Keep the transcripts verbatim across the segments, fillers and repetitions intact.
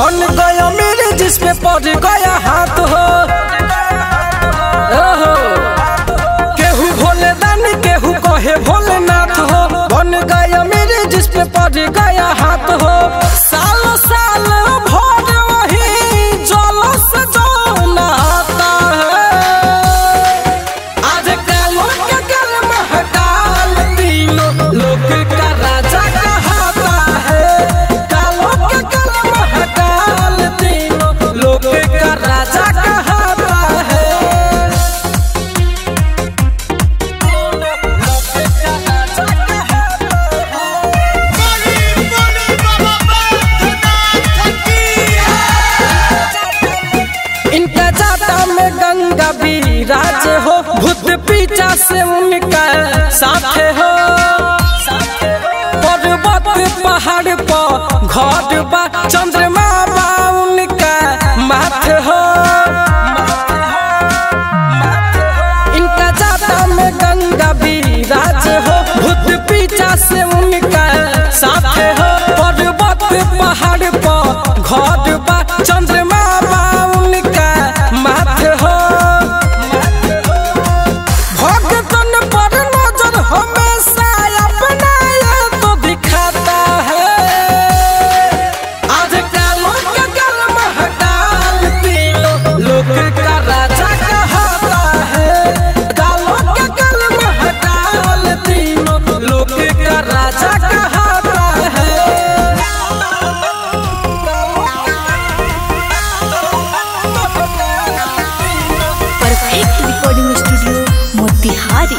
बन गया मेरे जिसमें पड़ गया हाथ हो, हो। केहू भोले दान केहू कहे भोलेनाथ हो, बन गया मेरे जिसमें पड़ गया हाथ हो। साल साल भर वही जल से जल नहाता है, आज कल के कलम हटा तीनों लोग का राजा कहता है, कल के कलम हटा तीनों लोग का राजा कहता है। इनका जाता में गंगा विराज हो, भूत पीछा से उनका साथ हो, पर्वत पहाड़ पर घर बा, चंद्रमा बा उनका माथ हो। इनका जाता में गंगा विराज हो, भूत पीछा से उनका साथ हो, पर्वत पहाड़ पर घर बा, चंद्रमा बा उनका माथ हो। भगतन पर नजर हमेशा अपना ये तो दिखाता है, आज कल के कलम हटा तीनों लोग का राजा कहता है, कल के कलम हटा तीनों लोग का राजा कहता है। Perfect recording studio Motihari.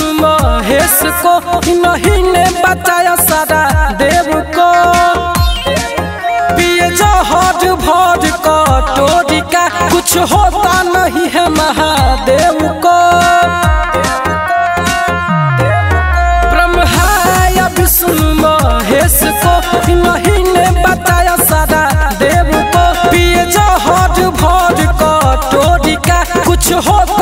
Mahesh को इन्हीं ने बचाया सारा देव को, पिए जहर भर का टोरी का कुछ होता नहीं है महादेव को। ब्रह्माया विष्णु महेश को इन्हीं ने बचाया सारा देव को, पिए जहर भर का टोरी का कुछ होता